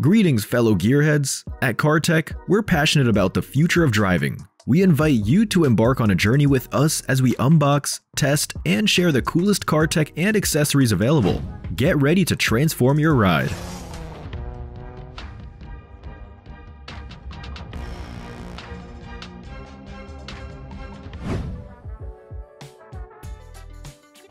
Greetings, fellow gearheads! At CarTech, we're passionate about the future of driving. We invite you to embark on a journey with us as we unbox, test, and share the coolest car tech and accessories available. Get ready to transform your ride.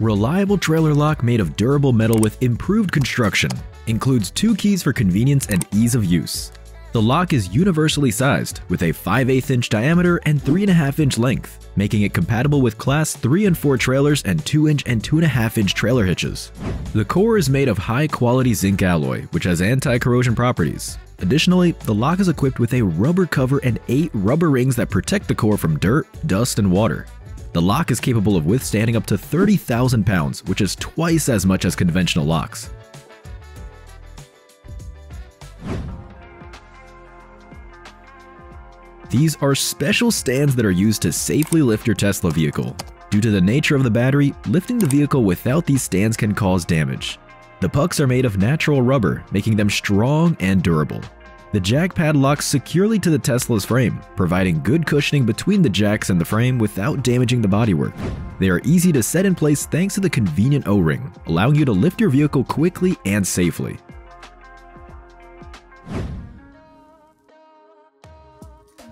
Reliable trailer lock made of durable metal with improved construction. Includes 2 keys for convenience and ease of use. The lock is universally sized, with a 5/8" diameter and 3.5" length, making it compatible with Class 3 and 4 trailers and 2" and 2.5" trailer hitches. The core is made of high-quality zinc alloy, which has anti-corrosion properties. Additionally, the lock is equipped with a rubber cover and 8 rubber rings that protect the core from dirt, dust, and water. The lock is capable of withstanding up to 30,000 pounds, which is twice as much as conventional locks. These are special stands that are used to safely lift your Tesla vehicle. Due to the nature of the battery, lifting the vehicle without these stands can cause damage. The pucks are made of natural rubber, making them strong and durable. The jack pad locks securely to the Tesla's frame, providing good cushioning between the jacks and the frame without damaging the bodywork. They are easy to set in place thanks to the convenient O-ring, allowing you to lift your vehicle quickly and safely.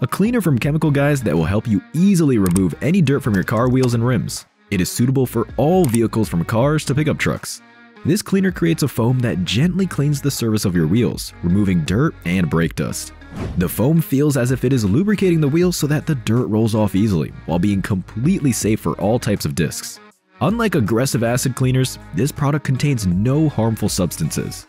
A cleaner from Chemical Guys that will help you easily remove any dirt from your car wheels and rims. It is suitable for all vehicles from cars to pickup trucks. This cleaner creates a foam that gently cleans the surface of your wheels, removing dirt and brake dust. The foam feels as if it is lubricating the wheels so that the dirt rolls off easily, while being completely safe for all types of discs. Unlike aggressive acid cleaners, this product contains no harmful substances.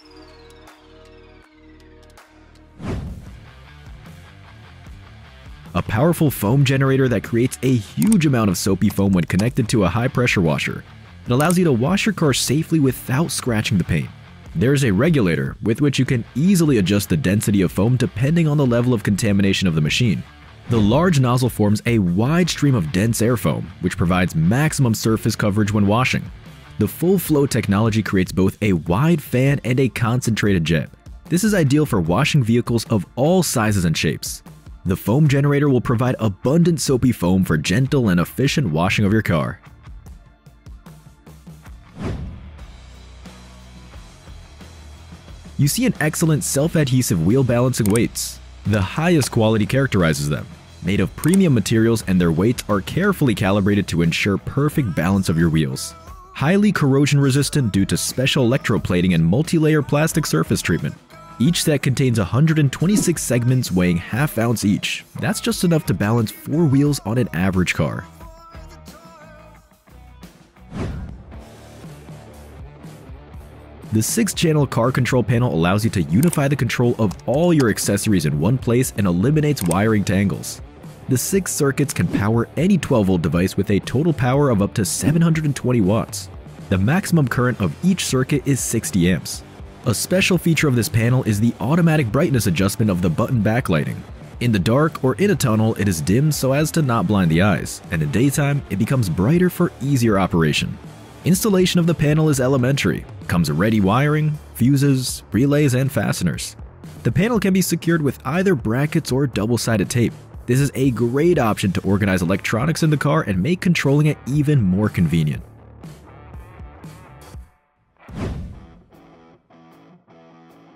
A powerful foam generator that creates a huge amount of soapy foam when connected to a high-pressure washer. It allows you to wash your car safely without scratching the paint. There's a regulator with which you can easily adjust the density of foam depending on the level of contamination of the machine. The large nozzle forms a wide stream of dense air foam, which provides maximum surface coverage when washing. The full flow technology creates both a wide fan and a concentrated jet. This is ideal for washing vehicles of all sizes and shapes. The foam generator will provide abundant soapy foam for gentle and efficient washing of your car. You see an excellent self-adhesive wheel balancing weights. The highest quality characterizes them. Made of premium materials and their weights are carefully calibrated to ensure perfect balance of your wheels. Highly corrosion resistant due to special electroplating and multi-layer plastic surface treatment. Each set contains 126 segments weighing ½ ounce each. That's just enough to balance 4 wheels on an average car. The 6-channel car control panel allows you to unify the control of all your accessories in one place and eliminates wiring tangles. The 6 circuits can power any 12-volt device with a total power of up to 720 watts. The maximum current of each circuit is 60 amps. A special feature of this panel is the automatic brightness adjustment of the button backlighting. In the dark or in a tunnel, it is dimmed so as to not blind the eyes, and in daytime, it becomes brighter for easier operation. Installation of the panel is elementary. Comes ready wiring, fuses, relays, and fasteners. The panel can be secured with either brackets or double-sided tape. This is a great option to organize electronics in the car and make controlling it even more convenient.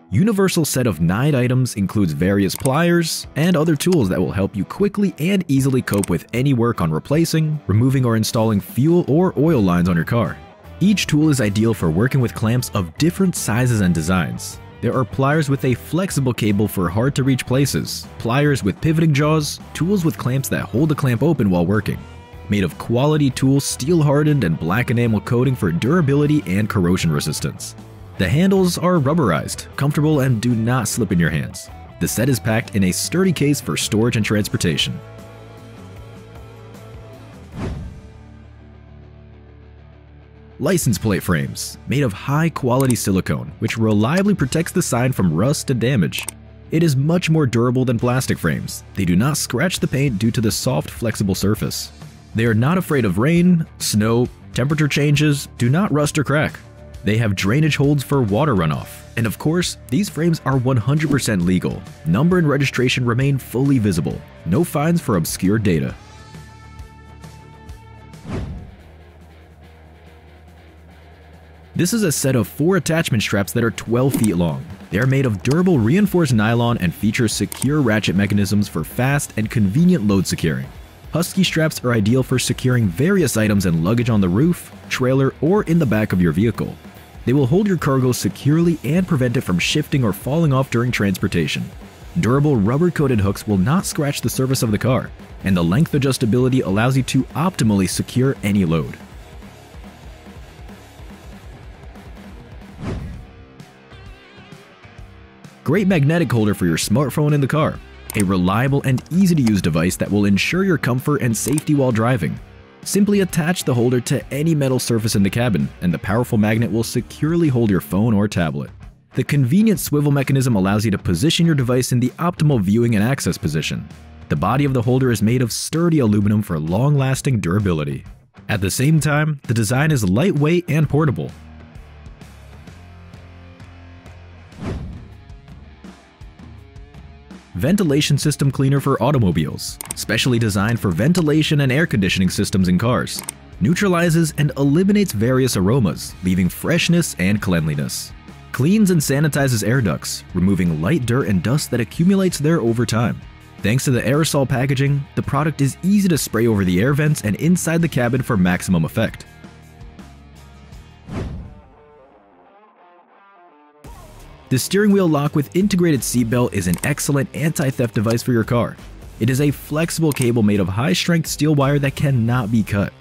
Universal set of 9 items includes various pliers and other tools that will help you quickly and easily cope with any work on replacing, removing or installing fuel or oil lines on your car. Each tool is ideal for working with clamps of different sizes and designs. There are pliers with a flexible cable for hard to reach places, pliers with pivoting jaws, tools with clamps that hold the clamp open while working. Made of quality tools, steel hardened and black enamel coating for durability and corrosion resistance. The handles are rubberized, comfortable, and do not slip in your hands. The set is packed in a sturdy case for storage and transportation. License plate frames, made of high-quality silicone, which reliably protects the sign from rust and damage. It is much more durable than plastic frames. They do not scratch the paint due to the soft, flexible surface. They are not afraid of rain, snow, temperature changes, do not rust or crack. They have drainage holds for water runoff. And of course, these frames are 100% legal. Number and registration remain fully visible. No fines for obscure data. This is a set of 4 attachment straps that are 12 feet long. They are made of durable reinforced nylon and feature secure ratchet mechanisms for fast and convenient load securing. Husky straps are ideal for securing various items and luggage on the roof, trailer, or in the back of your vehicle. They will hold your cargo securely and prevent it from shifting or falling off during transportation. Durable rubber-coated hooks will not scratch the surface of the car, and the length adjustability allows you to optimally secure any load. Great magnetic holder for your smartphone in the car. A reliable and easy-to-use device that will ensure your comfort and safety while driving. Simply attach the holder to any metal surface in the cabin, and the powerful magnet will securely hold your phone or tablet. The convenient swivel mechanism allows you to position your device in the optimal viewing and access position. The body of the holder is made of sturdy aluminum for long-lasting durability. At the same time, the design is lightweight and portable. Ventilation system cleaner for automobiles, specially designed for ventilation and air conditioning systems in cars. Neutralizes and eliminates various aromas, leaving freshness and cleanliness. Cleans and sanitizes air ducts, removing light dirt and dust that accumulates there over time. Thanks to the aerosol packaging, the product is easy to spray over the air vents and inside the cabin for maximum effect. The steering wheel lock with integrated seatbelt is an excellent anti-theft device for your car. It is a flexible cable made of high-strength steel wire that cannot be cut.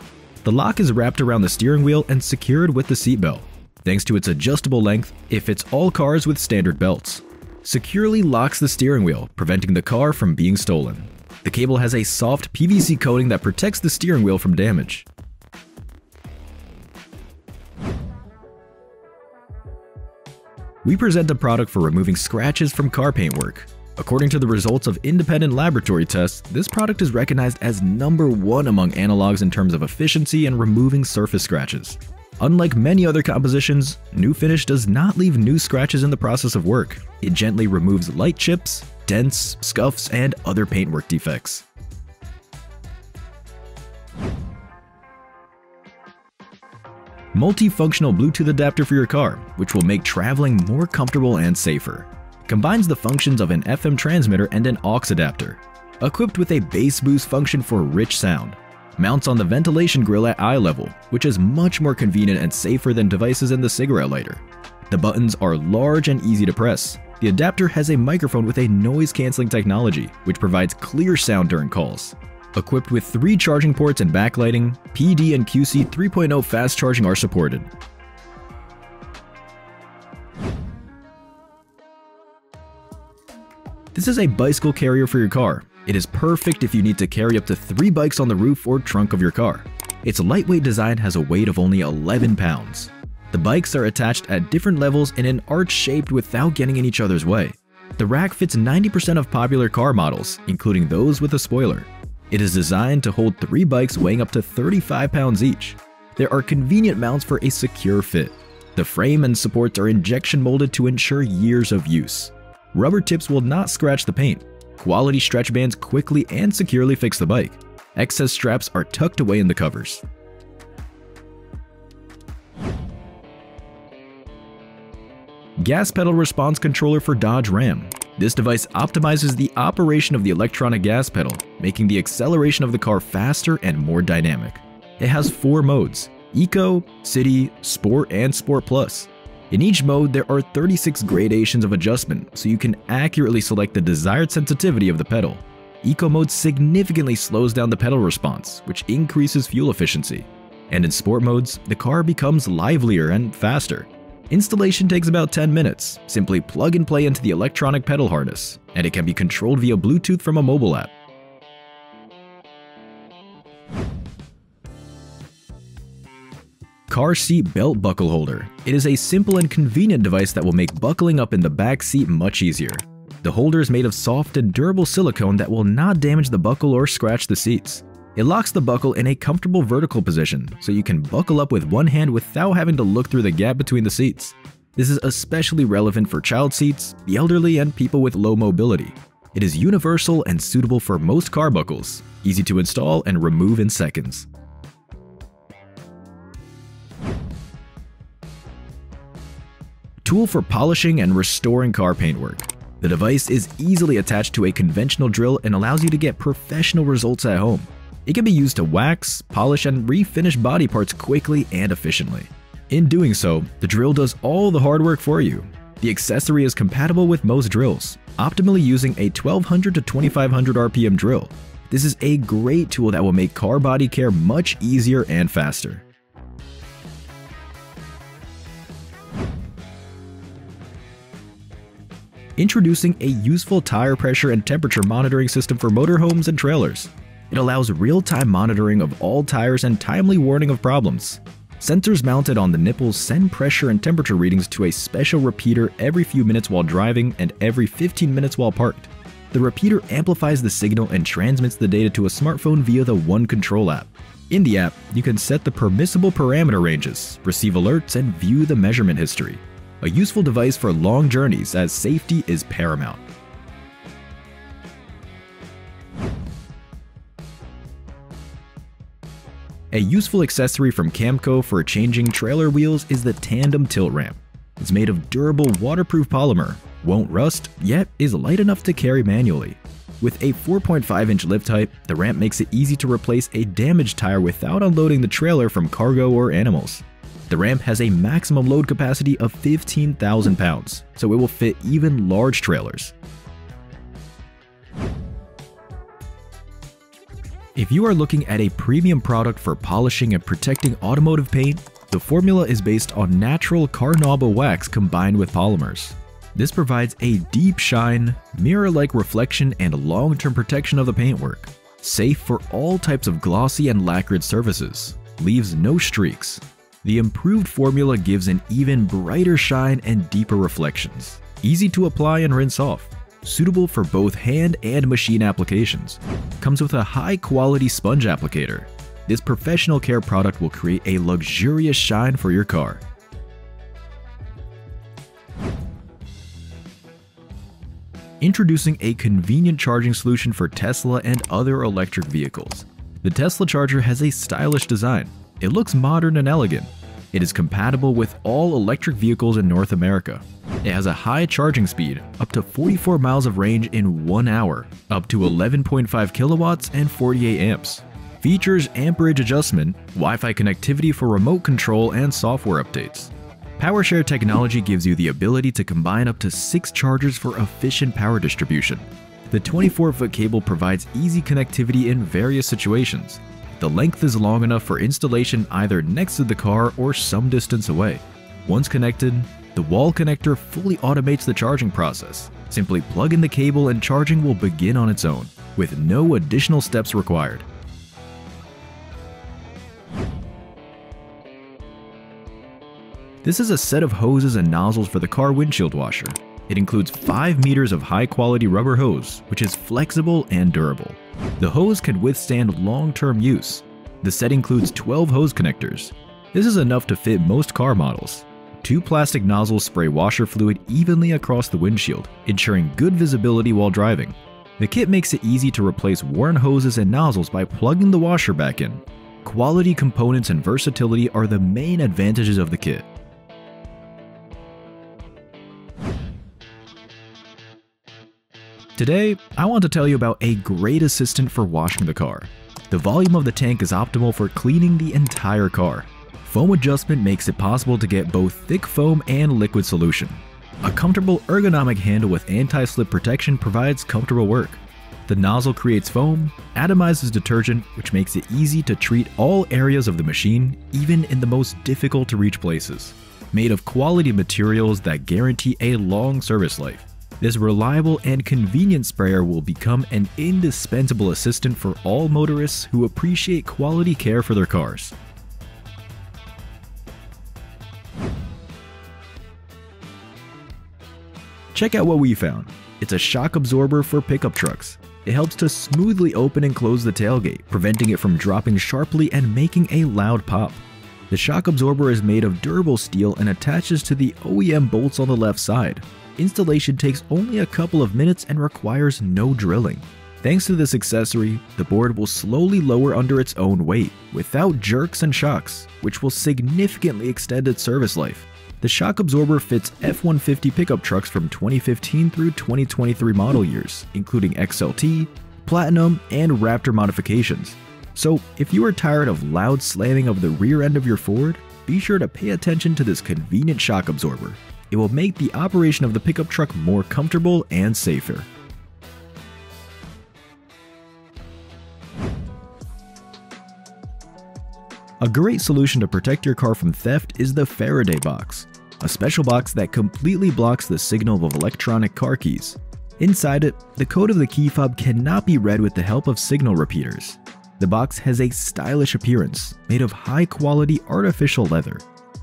The lock is wrapped around the steering wheel and secured with the seatbelt. Thanks to its adjustable length, it fits all cars with standard belts. Securely locks the steering wheel, preventing the car from being stolen. The cable has a soft PVC coating that protects the steering wheel from damage. We present a product for removing scratches from car paintwork. According to the results of independent laboratory tests, this product is recognized as #1 among analogs in terms of efficiency and removing surface scratches. Unlike many other compositions, New Finish does not leave new scratches in the process of work. It gently removes light chips, dents, scuffs, and other paintwork defects. Multifunctional Bluetooth adapter for your car, which will make traveling more comfortable and safer. Combines the functions of an FM transmitter and an aux adapter. Equipped with a bass boost function for rich sound. Mounts on the ventilation grill at eye level, which is much more convenient and safer than devices in the cigarette lighter. The buttons are large and easy to press. The adapter has a microphone with a noise-canceling technology, which provides clear sound during calls. Equipped with 3 charging ports and backlighting, PD and QC 3.0 fast charging are supported. This is a bicycle carrier for your car. It is perfect if you need to carry up to 3 bikes on the roof or trunk of your car. Its lightweight design has a weight of only 11 pounds. The bikes are attached at different levels in an arch shaped without getting in each other's way. The rack fits 90% of popular car models, including those with a spoiler. It is designed to hold 3 bikes weighing up to 35 pounds each. There are convenient mounts for a secure fit. The frame and supports are injection molded to ensure years of use. Rubber tips will not scratch the paint. Quality stretch bands quickly and securely fix the bike. Excess straps are tucked away in the covers. Gas pedal response controller for Dodge Ram. This device optimizes the operation of the electronic gas pedal, making the acceleration of the car faster and more dynamic. It has 4 modes: Eco, City, Sport, and Sport Plus. In each mode, there are 36 gradations of adjustment, so you can accurately select the desired sensitivity of the pedal. Eco mode significantly slows down the pedal response, which increases fuel efficiency. And in Sport modes, the car becomes livelier and faster. Installation takes about 10 minutes. Simply plug and play into the electronic pedal harness, and it can be controlled via Bluetooth from a mobile app. Car seat belt buckle holder. It is a simple and convenient device that will make buckling up in the back seat much easier. The holder is made of soft and durable silicone that will not damage the buckle or scratch the seats. It locks the buckle in a comfortable vertical position, so you can buckle up with one hand without having to look through the gap between the seats. This is especially relevant for child seats, the elderly, and people with low mobility. It is universal and suitable for most car buckles, easy to install and remove in seconds. Tool for polishing and restoring car paintwork. The device is easily attached to a conventional drill and allows you to get professional results at home. It can be used to wax, polish, and refinish body parts quickly and efficiently. In doing so, the drill does all the hard work for you. The accessory is compatible with most drills, optimally using a 1200 to 2500 RPM drill. This is a great tool that will make car body care much easier and faster. Introducing a useful tire pressure and temperature monitoring system for motorhomes and trailers. It allows real-time monitoring of all tires and timely warning of problems. Sensors mounted on the nipples send pressure and temperature readings to a special repeater every few minutes while driving and every 15 minutes while parked. The repeater amplifies the signal and transmits the data to a smartphone via the One Control app. In the app, you can set the permissible parameter ranges, receive alerts, and view the measurement history. A useful device for long journeys, as safety is paramount. A useful accessory from Camco for changing trailer wheels is the tandem tilt ramp. It's made of durable waterproof polymer, won't rust, yet is light enough to carry manually. With a 4.5-inch lift height, the ramp makes it easy to replace a damaged tire without unloading the trailer from cargo or animals. The ramp has a maximum load capacity of 15,000 pounds, so it will fit even large trailers. If you are looking at a premium product for polishing and protecting automotive paint, the formula is based on natural Carnauba wax combined with polymers. This provides a deep shine, mirror-like reflection, and long-term protection of the paintwork. Safe for all types of glossy and lacquered surfaces. Leaves no streaks. The improved formula gives an even brighter shine and deeper reflections. Easy to apply and rinse off. Suitable for both hand and machine applications. Comes with a high-quality sponge applicator. This professional care product will create a luxurious shine for your car. Introducing a convenient charging solution for Tesla and other electric vehicles. The Tesla charger has a stylish design. It looks modern and elegant. It is compatible with all electric vehicles in North America. It has a high charging speed, up to 44 miles of range in 1 hour, up to 11.5 kilowatts and 48 amps. Features amperage adjustment, Wi-Fi connectivity for remote control, and software updates. PowerShare technology gives you the ability to combine up to 6 chargers for efficient power distribution. The 24-foot cable provides easy connectivity in various situations. The length is long enough for installation either next to the car or some distance away. Once connected, the wall connector fully automates the charging process. Simply plug in the cable and charging will begin on its own, with no additional steps required. This is a set of hoses and nozzles for the car windshield washer. It includes 5 meters of high-quality rubber hose, which is flexible and durable. The hose can withstand long-term use. The set includes 12 hose connectors. This is enough to fit most car models. 2 plastic nozzles spray washer fluid evenly across the windshield, ensuring good visibility while driving. The kit makes it easy to replace worn hoses and nozzles by plugging the washer back in. Quality components and versatility are the main advantages of the kit. Today, I want to tell you about a great assistant for washing the car. The volume of the tank is optimal for cleaning the entire car. Foam adjustment makes it possible to get both thick foam and liquid solution. A comfortable ergonomic handle with anti-slip protection provides comfortable work. The nozzle creates foam, atomizes detergent, which makes it easy to treat all areas of the machine, even in the most difficult to reach places. Made of quality materials that guarantee a long service life. This reliable and convenient sprayer will become an indispensable assistant for all motorists who appreciate quality care for their cars. Check out what we found. It's a shock absorber for pickup trucks. It helps to smoothly open and close the tailgate, preventing it from dropping sharply and making a loud pop. The shock absorber is made of durable steel and attaches to the OEM bolts on the left side. Installation takes only a couple of minutes and requires no drilling. Thanks to this accessory, the board will slowly lower under its own weight, without jerks and shocks, which will significantly extend its service life. The shock absorber fits F-150 pickup trucks from 2015 through 2023 model years, including XLT, Platinum, and Raptor modifications. So if you are tired of loud slamming of the rear end of your Ford, be sure to pay attention to this convenient shock absorber. It will make the operation of the pickup truck more comfortable and safer. A great solution to protect your car from theft is the Faraday box, a special box that completely blocks the signal of electronic car keys. Inside it, the code of the key fob cannot be read with the help of signal repeaters. The box has a stylish appearance, made of high-quality artificial leather.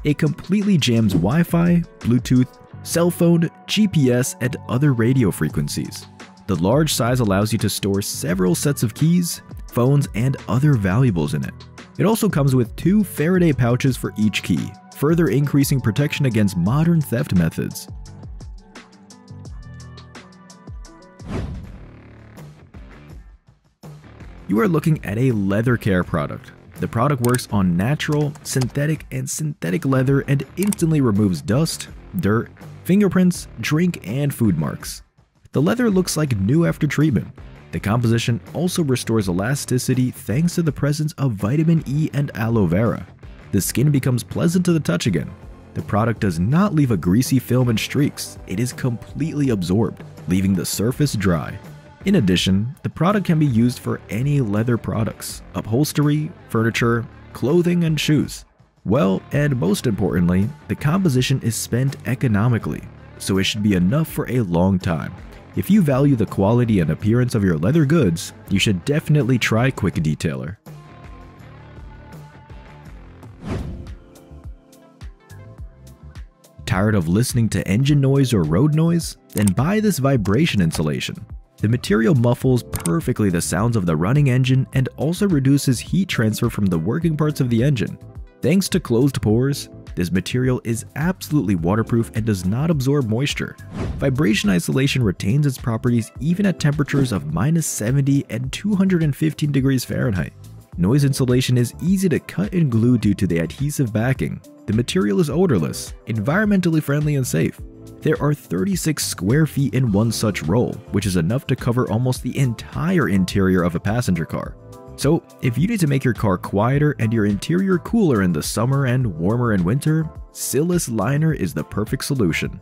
It completely jams Wi-Fi, Bluetooth, cell phone, GPS, and other radio frequencies. The large size allows you to store several sets of keys, phones, and other valuables in it. It also comes with 2 Faraday pouches for each key, further increasing protection against modern theft methods. You are looking at a leather care product. The product works on natural, synthetic, and synthetic leather and instantly removes dust, dirt, fingerprints, drink, and food marks. The leather looks like new after treatment. The composition also restores elasticity thanks to the presence of vitamin E and aloe vera. The skin becomes pleasant to the touch again. The product does not leave a greasy film and streaks. It is completely absorbed, leaving the surface dry. In addition, the product can be used for any leather products, upholstery, furniture, clothing, and shoes. Well, and most importantly, the composition is spent economically, so it should be enough for a long time. If you value the quality and appearance of your leather goods, you should definitely try Quick Detailer. Tired of listening to engine noise or road noise? Then buy this vibration insulation. The material muffles perfectly the sounds of the running engine and also reduces heat transfer from the working parts of the engine. Thanks to closed pores, this material is absolutely waterproof and does not absorb moisture. Vibration isolation retains its properties even at temperatures of -70 and 215 degrees Fahrenheit. Noise insulation is easy to cut and glue due to the adhesive backing. The material is odorless, environmentally friendly, and safe. There are 36 square feet in one such roll, which is enough to cover almost the entire interior of a passenger car. So, if you need to make your car quieter and your interior cooler in the summer and warmer in winter, Silis Liner is the perfect solution.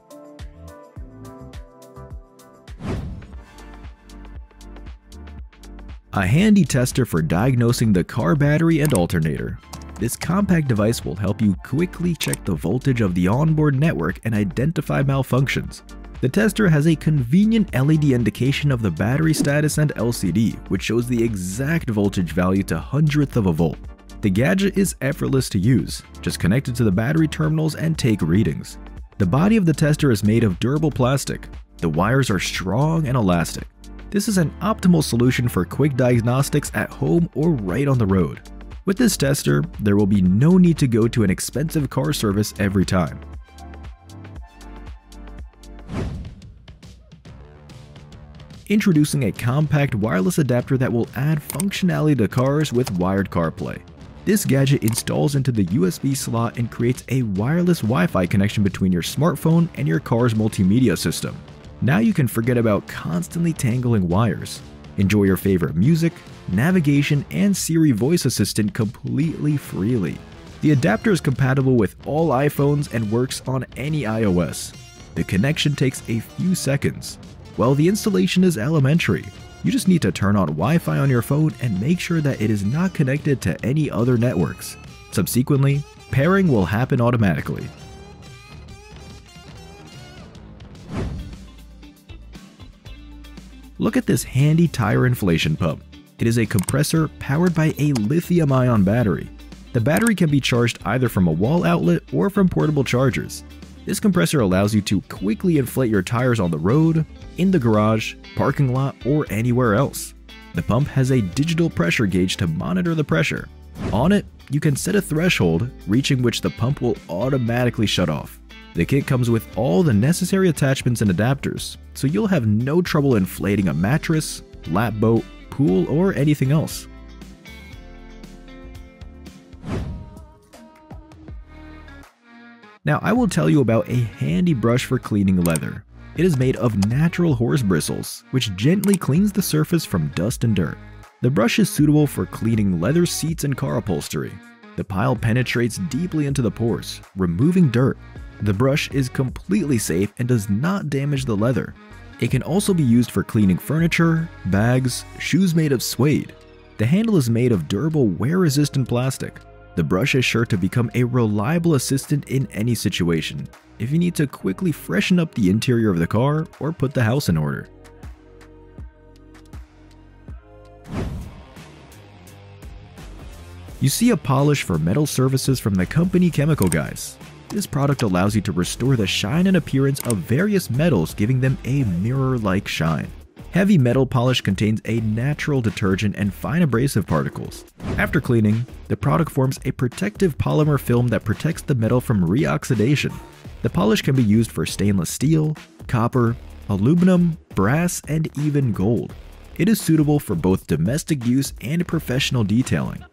A handy tester for diagnosing the car battery and alternator. This compact device will help you quickly check the voltage of the onboard network and identify malfunctions. The tester has a convenient LED indication of the battery status and LCD, which shows the exact voltage value to 100th of a volt. The gadget is effortless to use. Just connect it to the battery terminals and take readings. The body of the tester is made of durable plastic. The wires are strong and elastic. This is an optimal solution for quick diagnostics at home or right on the road. With this tester, there will be no need to go to an expensive car service every time. Introducing a compact wireless adapter that will add functionality to cars with wired CarPlay. This gadget installs into the USB slot and creates a wireless Wi-Fi connection between your smartphone and your car's multimedia system. Now you can forget about constantly tangling wires. Enjoy your favorite music, navigation, and Siri voice assistant completely freely. The adapter is compatible with all iPhones and works on any iOS. The connection takes a few seconds. Well, the installation is elementary. You just need to turn on Wi-Fi on your phone and make sure that it is not connected to any other networks. Subsequently, pairing will happen automatically. Look at this handy tire inflation pump. It is a compressor powered by a lithium-ion battery. The battery can be charged either from a wall outlet or from portable chargers. This compressor allows you to quickly inflate your tires on the road, in the garage, parking lot, or anywhere else. The pump has a digital pressure gauge to monitor the pressure. On it, you can set a threshold, reaching which the pump will automatically shut off. The kit comes with all the necessary attachments and adapters, so you'll have no trouble inflating a mattress, lap boat, pool, or anything else. Now I will tell you about a handy brush for cleaning leather. It is made of natural horse bristles, which gently cleans the surface from dust and dirt. The brush is suitable for cleaning leather seats and car upholstery. The pile penetrates deeply into the pores, removing dirt. The brush is completely safe and does not damage the leather. It can also be used for cleaning furniture, bags, shoes made of suede. The handle is made of durable, wear-resistant plastic. The brush is sure to become a reliable assistant in any situation, if you need to quickly freshen up the interior of the car or put the house in order. You see a polish for metal surfaces from the company Chemical Guys. This product allows you to restore the shine and appearance of various metals, giving them a mirror-like shine. Heavy metal polish contains a natural detergent and fine abrasive particles. After cleaning, the product forms a protective polymer film that protects the metal from reoxidation. The polish can be used for stainless steel, copper, aluminum, brass, and even gold. It is suitable for both domestic use and professional detailing.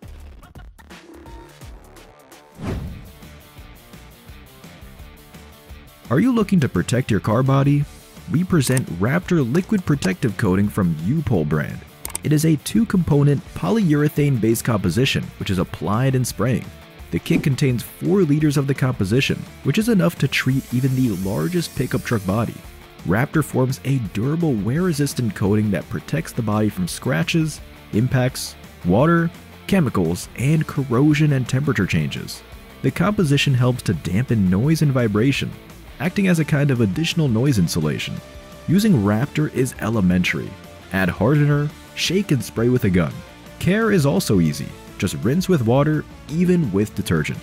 Are you looking to protect your car body? We present Raptor Liquid Protective Coating from U-Pole brand. It is a two-component polyurethane-based composition, which is applied in spraying. The kit contains 4 liters of the composition, which is enough to treat even the largest pickup truck body. Raptor forms a durable, wear-resistant coating that protects the body from scratches, impacts, water, chemicals, and corrosion and temperature changes. The composition helps to dampen noise and vibration, acting as a kind of additional noise insulation. Using Raptor is elementary. Add hardener, shake and spray with a gun. Care is also easy. Just rinse with water, even with detergent.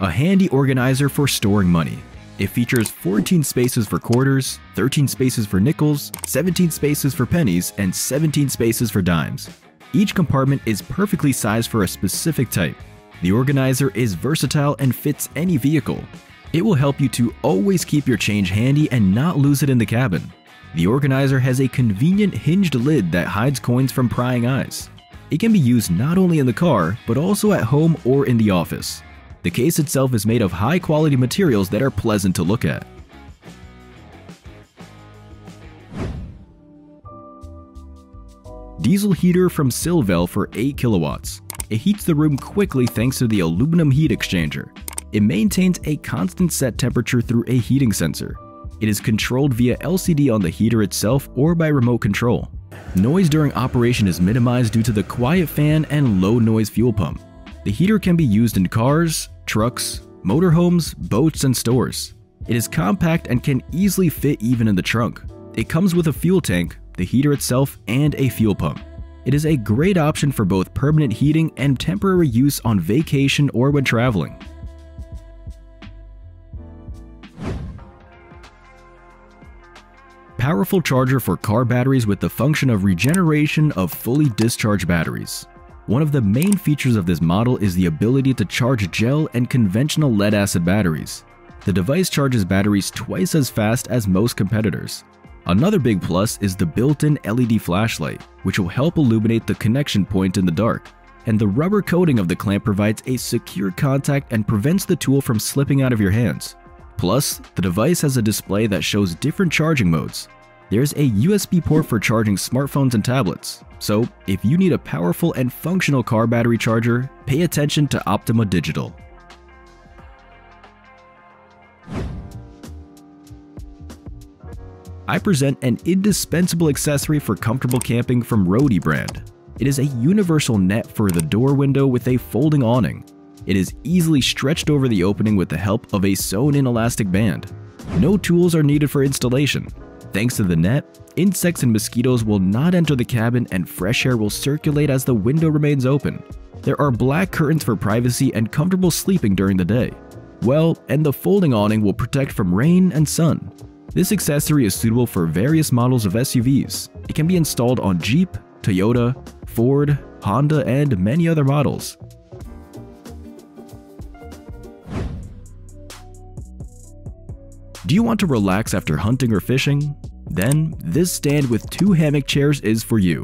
A handy organizer for storing money. It features 14 spaces for quarters, 13 spaces for nickels, 17 spaces for pennies, and 17 spaces for dimes. Each compartment is perfectly sized for a specific type. The organizer is versatile and fits any vehicle. It will help you to always keep your change handy and not lose it in the cabin. The organizer has a convenient hinged lid that hides coins from prying eyes. It can be used not only in the car, but also at home or in the office. The case itself is made of high-quality materials that are pleasant to look at. Diesel heater from Silvel for 8 kilowatts. It heats the room quickly thanks to the aluminum heat exchanger. It maintains a constant set temperature through a heating sensor. It is controlled via LCD on the heater itself or by remote control. Noise during operation is minimized due to the quiet fan and low noise fuel pump. The heater can be used in cars, trucks, motorhomes, boats, and stores. It is compact and can easily fit even in the trunk. It comes with a fuel tank, the heater itself, and a fuel pump. It is a great option for both permanent heating and temporary use on vacation or when traveling. Powerful charger for car batteries with the function of regeneration of fully discharged batteries. One of the main features of this model is the ability to charge gel and conventional lead-acid batteries. The device charges batteries twice as fast as most competitors. Another big plus is the built-in LED flashlight, which will help illuminate the connection point in the dark, and the rubber coating of the clamp provides a secure contact and prevents the tool from slipping out of your hands. Plus, the device has a display that shows different charging modes. There's a USB port for charging smartphones and tablets, so if you need a powerful and functional car battery charger, pay attention to Optima Digital. I present an indispensable accessory for comfortable camping from Rode brand. It is a universal net for the door window with a folding awning. It is easily stretched over the opening with the help of a sewn-in elastic band. No tools are needed for installation. Thanks to the net, insects and mosquitoes will not enter the cabin and fresh air will circulate as the window remains open. There are black curtains for privacy and comfortable sleeping during the day. Well, and the folding awning will protect from rain and sun. This accessory is suitable for various models of SUVs. It can be installed on Jeep, Toyota, Ford, Honda, and many other models. Do you want to relax after hunting or fishing? Then, this stand with two hammock chairs is for you.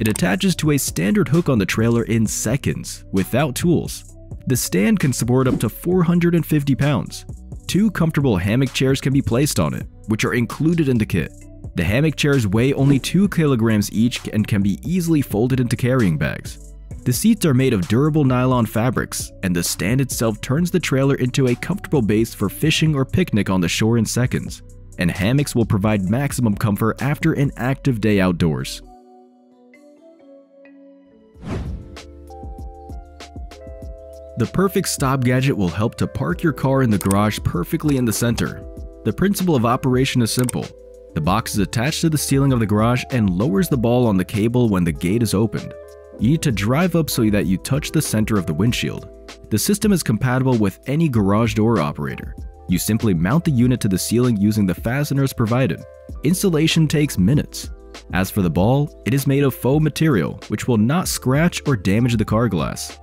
It attaches to a standard hook on the trailer in seconds, without tools. The stand can support up to 450 pounds. Two comfortable hammock chairs can be placed on it, which are included in the kit. The hammock chairs weigh only 2 kilograms each and can be easily folded into carrying bags. The seats are made of durable nylon fabrics, and the stand itself turns the trailer into a comfortable base for fishing or picnic on the shore in seconds, and hammocks will provide maximum comfort after an active day outdoors. The perfect stop gadget will help to park your car in the garage perfectly in the center. The principle of operation is simple. The box is attached to the ceiling of the garage and lowers the ball on the cable when the gate is opened. You need to drive up so that you touch the center of the windshield. The system is compatible with any garage door operator. You simply mount the unit to the ceiling using the fasteners provided. Installation takes minutes. As for the ball, it is made of faux material, which will not scratch or damage the car glass.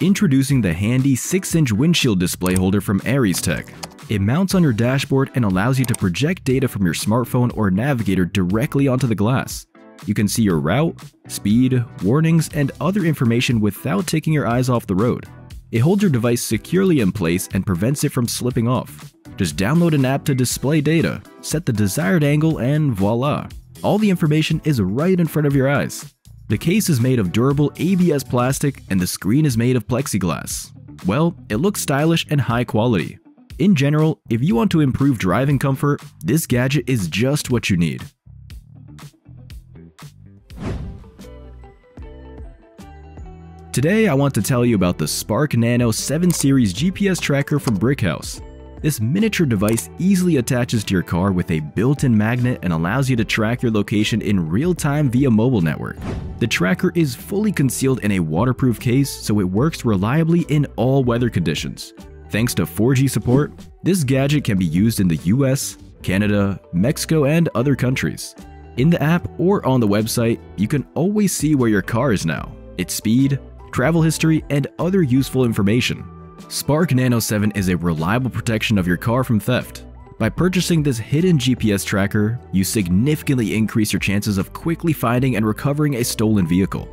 Introducing the handy 6-inch windshield display holder from Ares Tech. It mounts on your dashboard and allows you to project data from your smartphone or navigator directly onto the glass. You can see your route, speed, warnings, and other information without taking your eyes off the road. It holds your device securely in place and prevents it from slipping off. Just download an app to display data, set the desired angle, and voila! All the information is right in front of your eyes. The case is made of durable ABS plastic and the screen is made of plexiglass. Well, it looks stylish and high quality. In general, if you want to improve driving comfort, this gadget is just what you need. Today I want to tell you about the Spark Nano 7 Series GPS tracker from Brickhouse. This miniature device easily attaches to your car with a built-in magnet and allows you to track your location in real time via mobile network. The tracker is fully concealed in a waterproof case, so it works reliably in all weather conditions. Thanks to 4G support, this gadget can be used in the US, Canada, Mexico, and other countries. In the app or on the website, you can always see where your car is now, its speed, travel history, and other useful information. Spark Nano 7 is a reliable protection of your car from theft. By purchasing this hidden GPS tracker, you significantly increase your chances of quickly finding and recovering a stolen vehicle.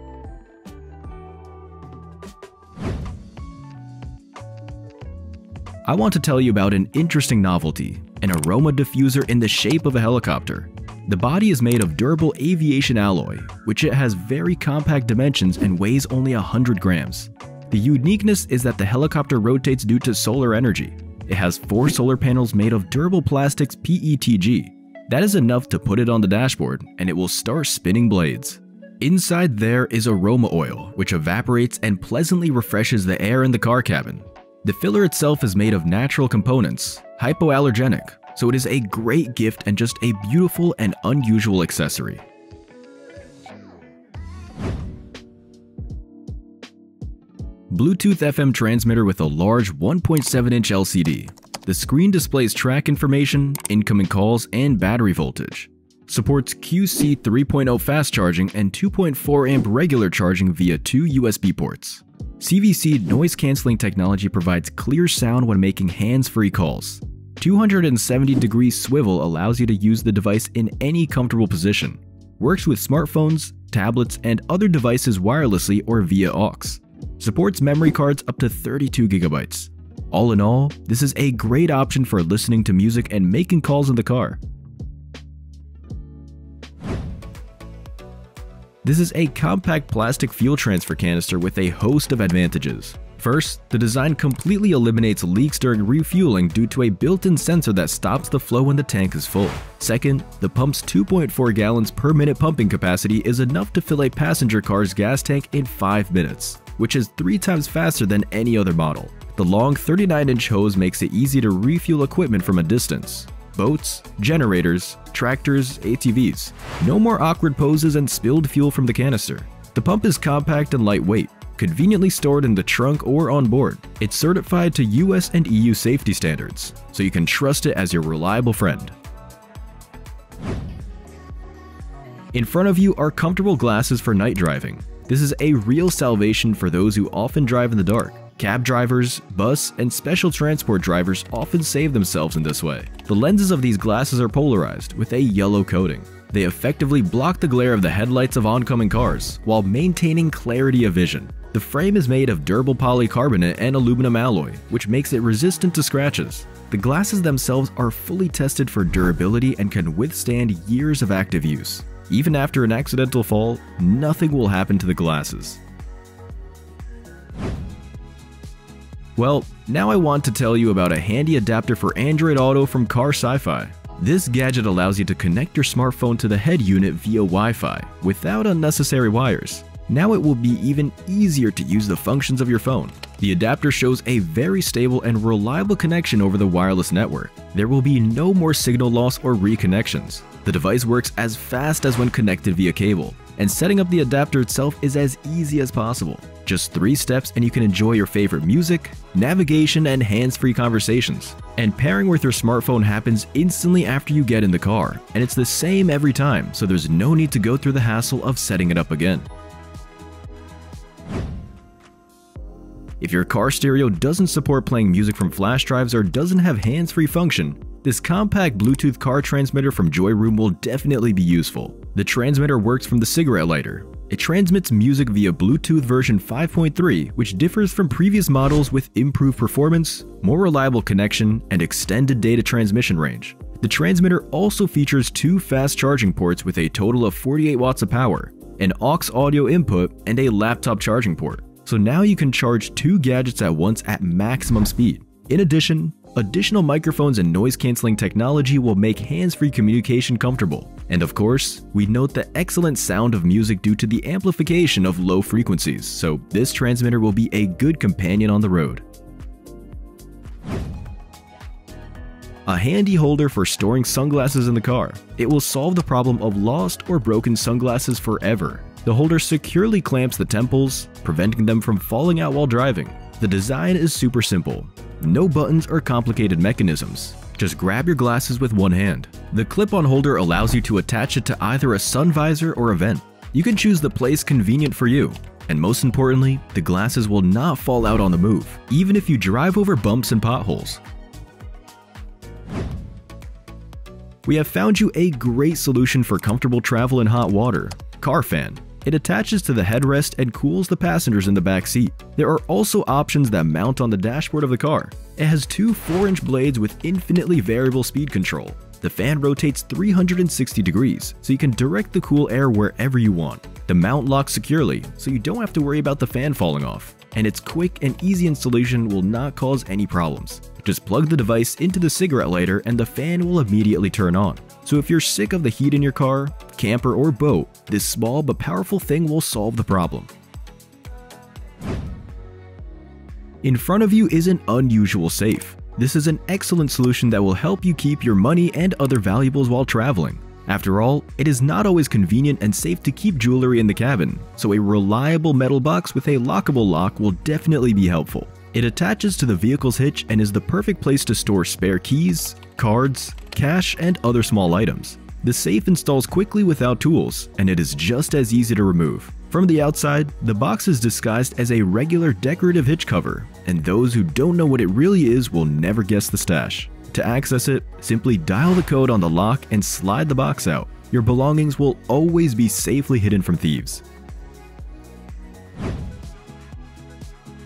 I want to tell you about an interesting novelty, an aroma diffuser in the shape of a helicopter. The body is made of durable aviation alloy, which it has very compact dimensions and weighs only 100 grams. The uniqueness is that the helicopter rotates due to solar energy. It has 4 solar panels made of durable plastics PETG. That is enough to put it on the dashboard, and it will start spinning blades. Inside there is aroma oil, which evaporates and pleasantly refreshes the air in the car cabin. The filler itself is made of natural components, hypoallergenic, so it is a great gift and just a beautiful and unusual accessory. Bluetooth FM transmitter with a large 1.7-inch LCD. The screen displays track information, incoming calls, and battery voltage. Supports QC 3.0 fast charging and 2.4 amp regular charging via 2 USB ports. CVC noise-canceling technology provides clear sound when making hands-free calls. 270-degree swivel allows you to use the device in any comfortable position. Works with smartphones, tablets, and other devices wirelessly or via aux. Supports memory cards up to 32 gigabytes. All in all, this is a great option for listening to music and making calls in the car. This is a compact plastic fuel transfer canister with a host of advantages. First, the design completely eliminates leaks during refueling due to a built-in sensor that stops the flow when the tank is full. Second, the pump's 2.4 gallons per minute pumping capacity is enough to fill a passenger car's gas tank in 5 minutes, which is 3 times faster than any other model. The long 39-inch hose makes it easy to refuel equipment from a distance. Boats, generators, tractors, ATVs. No more awkward poses and spilled fuel from the canister. The pump is compact and lightweight. conveniently stored in the trunk or on board. It's certified to US and EU safety standards, so you can trust it as your reliable friend. In front of you are comfortable glasses for night driving. This is a real salvation for those who often drive in the dark. Cab drivers, bus, and special transport drivers often save themselves in this way. The lenses of these glasses are polarized with a yellow coating. They effectively block the glare of the headlights of oncoming cars while maintaining clarity of vision. The frame is made of durable polycarbonate and aluminum alloy, which makes it resistant to scratches. The glasses themselves are fully tested for durability and can withstand years of active use. Even after an accidental fall, nothing will happen to the glasses. Well, now I want to tell you about a handy adapter for Android Auto from Car Sci-Fi. This gadget allows you to connect your smartphone to the head unit via Wi-Fi without unnecessary wires. Now it will be even easier to use the functions of your phone. The adapter shows a very stable and reliable connection over the wireless network. There will be no more signal loss or reconnections. The device works as fast as when connected via cable, and setting up the adapter itself is as easy as possible. Just 3 steps and you can enjoy your favorite music, navigation, and hands-free conversations. And pairing with your smartphone happens instantly after you get in the car, and it's the same every time, so there's no need to go through the hassle of setting it up again. If your car stereo doesn't support playing music from flash drives or doesn't have hands-free function, this compact Bluetooth car transmitter from Joyroom will definitely be useful. The transmitter works from the cigarette lighter. It transmits music via Bluetooth version 5.3, which differs from previous models with improved performance, more reliable connection, and extended data transmission range. The transmitter also features 2 fast charging ports with a total of 48 watts of power, an aux audio input, and a laptop charging port. So now you can charge 2 gadgets at once at maximum speed. In addition, additional microphones and noise-canceling technology will make hands-free communication comfortable. And of course, we note the excellent sound of music due to the amplification of low frequencies, so this transmitter will be a good companion on the road. A handy holder for storing sunglasses in the car. It will solve the problem of lost or broken sunglasses forever. The holder securely clamps the temples, preventing them from falling out while driving. The design is super simple. No buttons or complicated mechanisms. Just grab your glasses with one hand. The clip-on holder allows you to attach it to either a sun visor or a vent. You can choose the place convenient for you. And most importantly, the glasses will not fall out on the move, even if you drive over bumps and potholes. We have found you a great solution for comfortable travel in hot water, CarFan. It attaches to the headrest and cools the passengers in the back seat. There are also options that mount on the dashboard of the car. It has 2 4-inch blades with infinitely variable speed control. The fan rotates 360 degrees, so you can direct the cool air wherever you want. The mount locks securely, so you don't have to worry about the fan falling off. And its quick and easy installation will not cause any problems. Just plug the device into the cigarette lighter and the fan will immediately turn on. So if you're sick of the heat in your car, camper, or boat, this small but powerful thing will solve the problem. In front of you is an unusual safe. This is an excellent solution that will help you keep your money and other valuables while traveling. After all, it is not always convenient and safe to keep jewelry in the cabin, so a reliable metal box with a lockable lock will definitely be helpful. It attaches to the vehicle's hitch and is the perfect place to store spare keys, cards, cash, and other small items. The safe installs quickly without tools, and it is just as easy to remove. From the outside, the box is disguised as a regular decorative hitch cover, and those who don't know what it really is will never guess the stash. To access it, simply dial the code on the lock and slide the box out. Your belongings will always be safely hidden from thieves.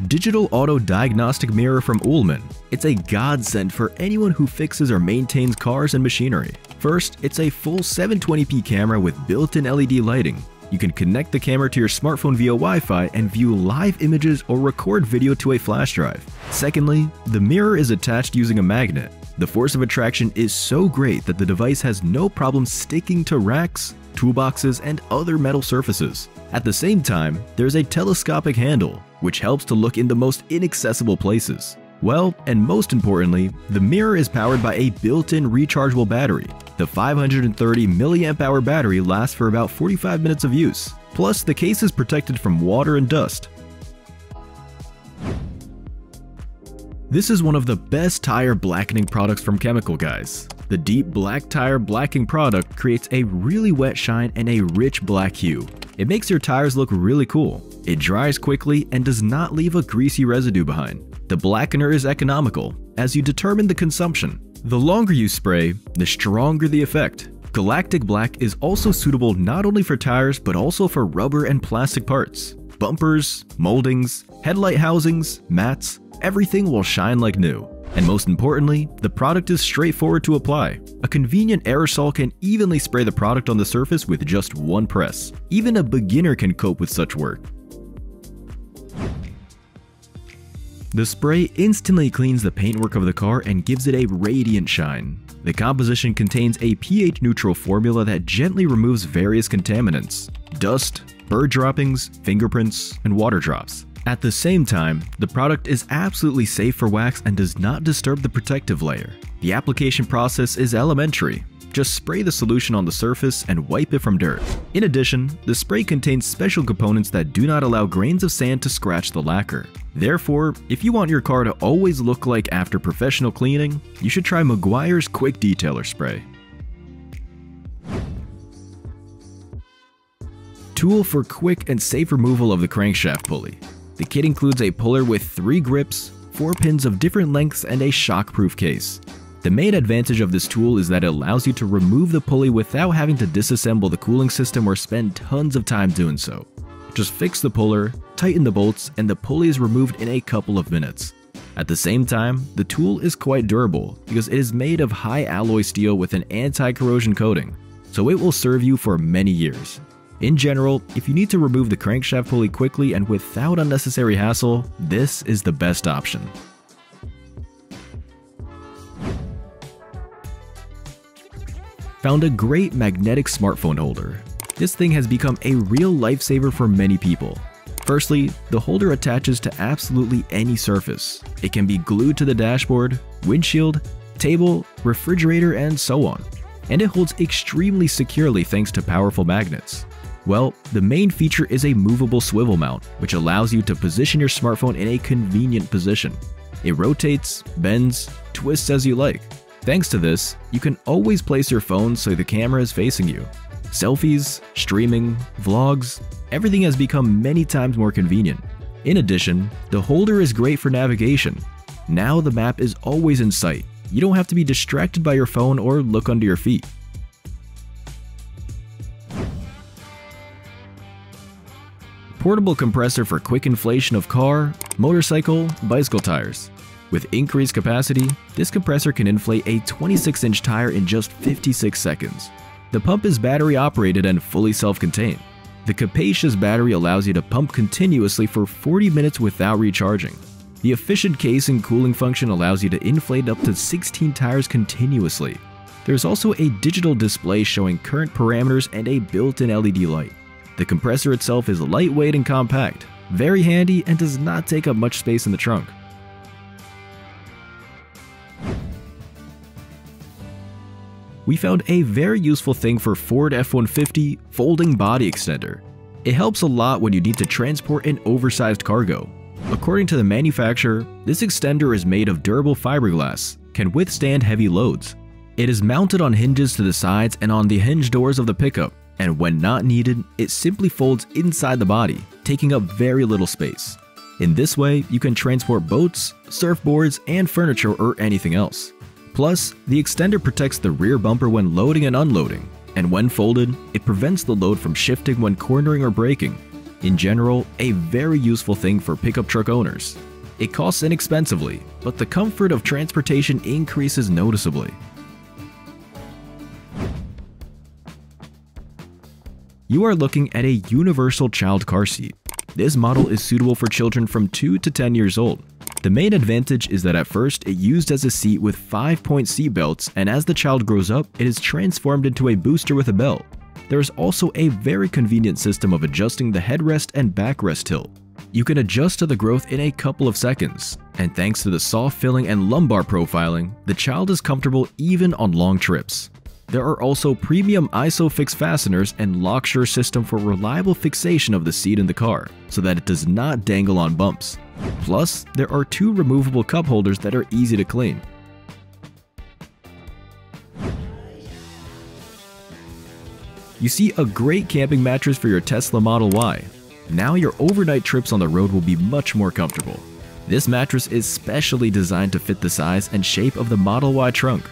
Digital Auto Diagnostic Mirror from Ullman. It's a godsend for anyone who fixes or maintains cars and machinery. First, it's a full 720p camera with built-in LED lighting. You can connect the camera to your smartphone via Wi-Fi and view live images or record video to a flash drive. Secondly, the mirror is attached using a magnet. The force of attraction is so great that the device has no problem sticking to racks, toolboxes, and other metal surfaces. At the same time, there's a telescopic handle, which helps to look in the most inaccessible places. Well, and most importantly, the mirror is powered by a built-in rechargeable battery. The 530 mAh battery lasts for about 45 minutes of use. Plus, the case is protected from water and dust. This is one of the best tire blackening products from Chemical Guys. The deep black tire blacking product creates a really wet shine and a rich black hue. It makes your tires look really cool. It dries quickly and does not leave a greasy residue behind. The blackener is economical, as you determine the consumption. The longer you spray, the stronger the effect. Galactic Black is also suitable not only for tires but also for rubber and plastic parts. Bumpers, moldings, headlight housings, mats, everything will shine like new. And most importantly, the product is straightforward to apply. A convenient aerosol can evenly spray the product on the surface with just one press. Even a beginner can cope with such work. The spray instantly cleans the paintwork of the car and gives it a radiant shine. The composition contains a pH-neutral formula that gently removes various contaminants: dust, bird droppings, fingerprints, and water drops. At the same time, the product is absolutely safe for wax and does not disturb the protective layer. The application process is elementary. Just spray the solution on the surface and wipe it from dirt. In addition, the spray contains special components that do not allow grains of sand to scratch the lacquer. Therefore, if you want your car to always look like after professional cleaning, you should try Meguiar's Quick Detailer Spray. Tool for quick and safe removal of the crankshaft pulley. The kit includes a puller with 3 grips, 4 pins of different lengths, and a shockproof case. The main advantage of this tool is that it allows you to remove the pulley without having to disassemble the cooling system or spend tons of time doing so. Just fix the puller, tighten the bolts, and the pulley is removed in a couple of minutes. At the same time, the tool is quite durable because it is made of high alloy steel with an anti-corrosion coating, so it will serve you for many years. In general, if you need to remove the crankshaft pulley quickly and without unnecessary hassle, this is the best option. Found a great magnetic smartphone holder. This thing has become a real lifesaver for many people. Firstly, the holder attaches to absolutely any surface. It can be glued to the dashboard, windshield, table, refrigerator, and so on. And it holds extremely securely thanks to powerful magnets. Well, the main feature is a movable swivel mount, which allows you to position your smartphone in a convenient position. It rotates, bends, twists as you like. Thanks to this, you can always place your phone so the camera is facing you. Selfies, streaming, vlogs, everything has become many times more convenient. In addition, the holder is great for navigation. Now the map is always in sight. You don't have to be distracted by your phone or look under your feet. Portable compressor for quick inflation of car, motorcycle, bicycle tires. With increased capacity, this compressor can inflate a 26-inch tire in just 56 seconds. The pump is battery operated and fully self-contained. The capacious battery allows you to pump continuously for 40 minutes without recharging. The efficient casing cooling function allows you to inflate up to 16 tires continuously. There's also a digital display showing current parameters and a built-in LED light. The compressor itself is lightweight and compact, very handy, and does not take up much space in the trunk. We found a very useful thing for Ford F-150 folding body extender. It helps a lot when you need to transport an oversized cargo. According to the manufacturer, this extender is made of durable fiberglass, can withstand heavy loads. It is mounted on hinges to the sides and on the hinge doors of the pickup, and when not needed, it simply folds inside the body, taking up very little space. In this way, you can transport boats, surfboards, and furniture or anything else. Plus, the extender protects the rear bumper when loading and unloading, and when folded, it prevents the load from shifting when cornering or braking. In general, a very useful thing for pickup truck owners. It costs inexpensively, but the comfort of transportation increases noticeably. You are looking at a universal child car seat. This model is suitable for children from 2 to 10 years old. The main advantage is that at first it used as a seat with 5-point seat belts, and as the child grows up, it is transformed into a booster with a belt. There is also a very convenient system of adjusting the headrest and backrest tilt. You can adjust to the growth in a couple of seconds, and thanks to the soft filling and lumbar profiling, the child is comfortable even on long trips. There are also premium ISOFIX fasteners and LockSure system for reliable fixation of the seat in the car, so that it does not dangle on bumps. Plus, there are two removable cup holders that are easy to clean. You see a great camping mattress for your Tesla Model Y. Now your overnight trips on the road will be much more comfortable. This mattress is specially designed to fit the size and shape of the Model Y trunk.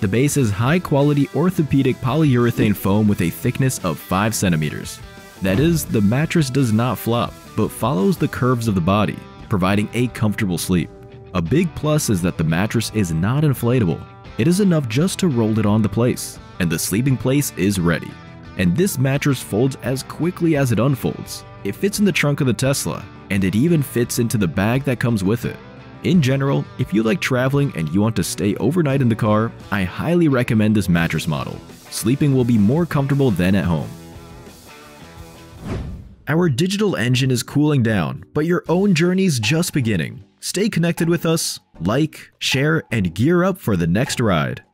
The base is high-quality orthopedic polyurethane foam with a thickness of 5 centimeters. That is, the mattress does not flop, but follows the curves of the body, providing a comfortable sleep. A big plus is that the mattress is not inflatable. It is enough just to roll it onto place, and the sleeping place is ready. And this mattress folds as quickly as it unfolds. It fits in the trunk of the Tesla, and it even fits into the bag that comes with it. In general, if you like traveling and you want to stay overnight in the car, I highly recommend this mattress model. Sleeping will be more comfortable than at home. Our digital engine is cooling down, but your own journey's just beginning. Stay connected with us, like, share, and gear up for the next ride.